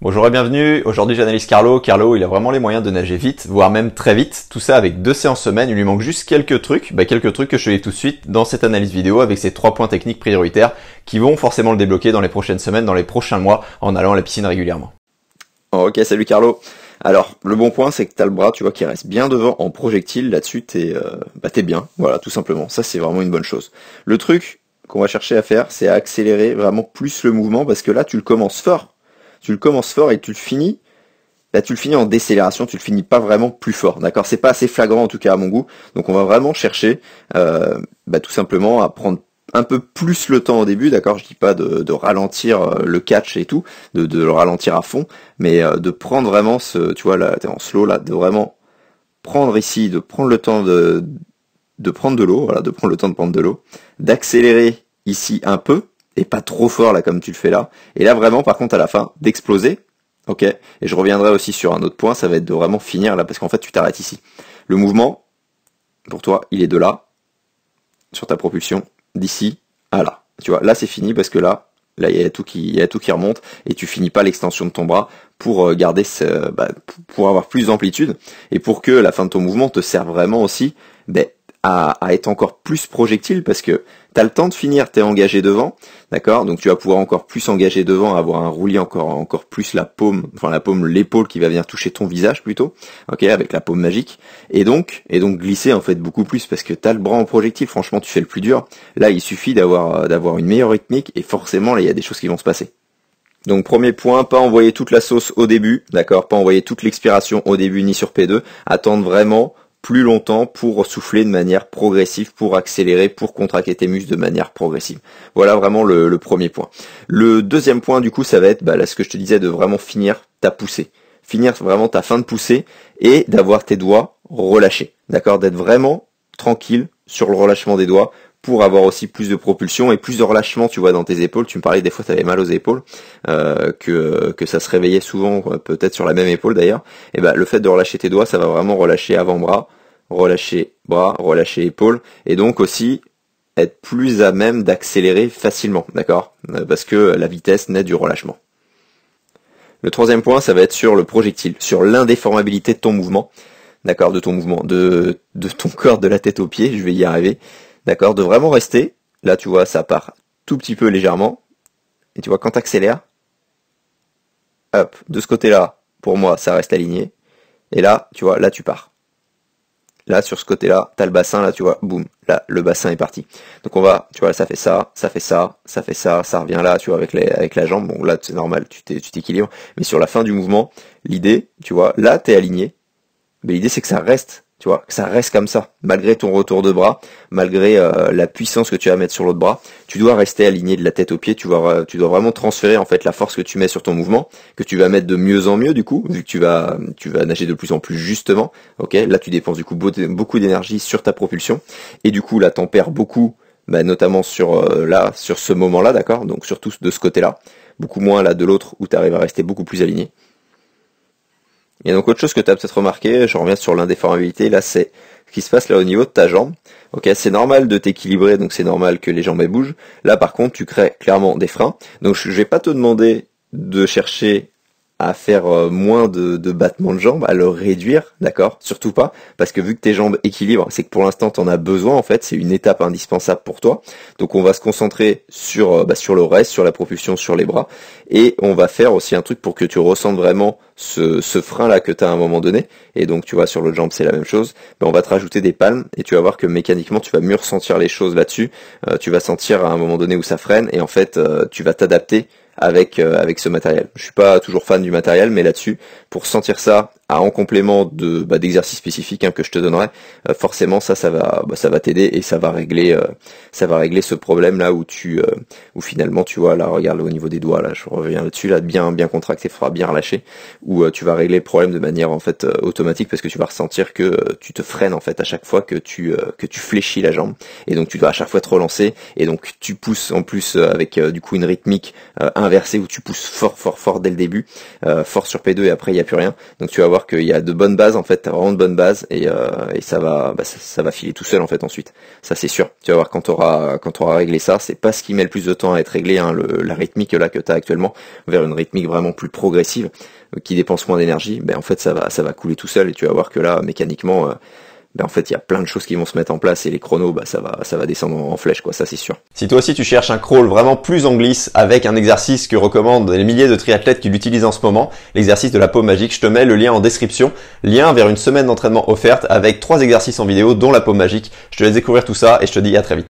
Bonjour et bienvenue, aujourd'hui j'analyse Carlo. Carlo, il a vraiment les moyens de nager vite, voire même très vite, tout ça avec 2 séances semaine. Il lui manque juste quelques trucs que je vais tout de suite dans cette analyse vidéo avec ces 3 points techniques prioritaires qui vont forcément le débloquer dans les prochaines semaines, dans les prochains mois, en allant à la piscine régulièrement. Ok, salut Carlo. Alors, le bon point, c'est que t'as le bras, tu vois, qui reste bien devant en projectile, là-dessus t'es bien, voilà, tout simplement, ça c'est vraiment une bonne chose. Le truc qu'on va chercher à faire, c'est à accélérer vraiment plus le mouvement, parce que là tu le commences fort. Tu le commences fort et tu le finis. Là, tu le finis en décélération, tu le finis pas vraiment plus fort, d'accord? C'est pas assez flagrant en tout cas à mon goût. Donc on va vraiment chercher tout simplement à prendre un peu plus le temps au début, d'accord? Je dis pas de ralentir le catch et tout, de le ralentir à fond, mais de prendre vraiment ce, tu vois, là, t'es en slow, là, de vraiment prendre ici, de prendre le temps de prendre de l'eau, voilà, de prendre le temps de prendre de l'eau, d'accélérer ici un peu, et pas trop fort là comme tu le fais là, et là vraiment par contre à la fin d'exploser, ok, et je reviendrai aussi sur un autre point, ça va être de vraiment finir là, parce qu'en fait tu t'arrêtes ici. Le mouvement, pour toi, il est de là, sur ta propulsion, d'ici à là, tu vois, là c'est fini parce que là il y a tout qui remonte, et tu finis pas l'extension de ton bras pour garder, pour avoir plus d'amplitude, et pour que la fin de ton mouvement te serve vraiment aussi à être encore plus projectile, parce que tu as le temps de finir, tu es engagé devant, d'accord? Donc tu vas pouvoir encore plus engager devant, avoir un roulis encore plus la paume, enfin la paume, l'épaule qui va venir toucher ton visage plutôt, ok, avec la paume magique, et donc glisser en fait beaucoup plus, parce que tu as le bras en projectile, franchement tu fais le plus dur, là il suffit d'avoir une meilleure rythmique, et forcément là il y a des choses qui vont se passer. Donc premier point, pas envoyer toute la sauce au début, d'accord? Pas envoyer toute l'expiration au début ni sur P2, attendre vraiment plus longtemps pour souffler de manière progressive, pour accélérer, pour contracter tes muscles de manière progressive. Voilà vraiment le premier point. Le deuxième point du coup, ça va être là, ce que je te disais, de vraiment finir ta poussée. Finir vraiment ta fin de poussée et d'avoir tes doigts relâchés. D'accord? D'être vraiment tranquille sur le relâchement des doigts pour avoir aussi plus de propulsion et plus de relâchement, tu vois, dans tes épaules. Tu me parlais des fois tu avais mal aux épaules, que ça se réveillait souvent, peut-être sur la même épaule d'ailleurs. Et le fait de relâcher tes doigts, ça va vraiment relâcher avant-bras, relâcher bras, relâcher épaules, et donc aussi être plus à même d'accélérer facilement, d'accord? Parce que la vitesse naît du relâchement. Le troisième point, ça va être sur le projectile, sur l'indéformabilité de ton mouvement, d'accord, de ton corps, de la tête aux pieds, je vais y arriver. D'accord, de vraiment rester, là tu vois ça part tout petit peu légèrement, et tu vois quand tu accélères, hop, de ce côté-là, pour moi ça reste aligné, et là tu vois, là tu pars. Là sur ce côté-là, tu as le bassin, là tu vois, boum, là le bassin est parti. Donc on va, tu vois, ça fait ça, ça fait ça, ça fait ça, ça revient là, tu vois, avec la jambe, bon là c'est normal, tu t'équilibres, mais sur la fin du mouvement, l'idée, tu vois, là tu es aligné, mais l'idée c'est que ça reste. Tu vois, que ça reste comme ça, malgré ton retour de bras, malgré la puissance que tu vas mettre sur l'autre bras, tu dois rester aligné de la tête aux pieds, tu dois vraiment transférer en fait la force que tu mets sur ton mouvement, que tu vas mettre de mieux en mieux du coup, vu que tu vas nager de plus en plus justement, ok, là tu dépenses du coup beaucoup d'énergie sur ta propulsion, et du coup là t'en perds beaucoup, notamment sur ce moment-là, d'accord, donc surtout de ce côté-là, beaucoup moins là de l'autre où tu arrives à rester beaucoup plus aligné. Et donc autre chose que tu as peut-être remarqué, je reviens sur l'indéformabilité, là c'est ce qui se passe là au niveau de ta jambe. Ok, c'est normal de t'équilibrer, donc c'est normal que les jambes bougent. Là par contre tu crées clairement des freins. Donc je vais pas te demander de chercher à faire moins de battements de jambes, à le réduire, d'accord? Surtout pas, parce que vu que tes jambes équilibrent, c'est que pour l'instant t'en as besoin en fait, c'est une étape indispensable pour toi. Donc on va se concentrer sur le reste, sur la propulsion, sur les bras, et on va faire aussi un truc pour que tu ressentes vraiment ce frein là que tu as à un moment donné, et donc tu vois sur l'autre jambe c'est la même chose, on va te rajouter des palmes, et tu vas voir que mécaniquement tu vas mieux ressentir les choses là-dessus, tu vas sentir à un moment donné où ça freine, et en fait tu vas t'adapter avec ce matériel. Je suis pas toujours fan du matériel, mais là-dessus, pour sentir ça en complément d'exercices spécifiques que je te donnerai, forcément ça va t'aider et ça va régler ce problème là où où finalement tu vois là, regarde là, au niveau des doigts là, je reviens là-dessus là, bien contracté, faudra bien relâcher, où tu vas régler le problème de manière en fait automatique, parce que tu vas ressentir que tu te freines en fait à chaque fois que tu fléchis la jambe, et donc tu dois à chaque fois te relancer, et donc tu pousses en plus avec du coup une rythmique inversé où tu pousses fort dès le début, fort sur P2 et après il n'y a plus rien. Donc tu vas voir qu'il y a de bonnes bases en fait, t'as vraiment de bonnes bases et ça va ça va filer tout seul en fait ensuite. Ça c'est sûr. Tu vas voir quand t'auras réglé ça, c'est pas ce qui met le plus de temps à être réglé, hein, la rythmique là que t'as actuellement, vers une rythmique vraiment plus progressive, qui dépense moins d'énergie, ben en fait ça va couler tout seul et tu vas voir que là mécaniquement ben en fait il y a plein de choses qui vont se mettre en place et les chronos bah ça va descendre en flèche quoi, ça c'est sûr. Si toi aussi tu cherches un crawl vraiment plus en glisse avec un exercice que recommandent les milliers de triathlètes qui l'utilisent en ce moment, l'exercice de la paume magique, je te mets le lien en description, lien vers une semaine d'entraînement offerte avec 3 exercices en vidéo dont la paume magique. Je te laisse découvrir tout ça et je te dis à très vite.